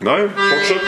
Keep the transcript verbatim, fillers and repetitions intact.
Nein, Fortschritt.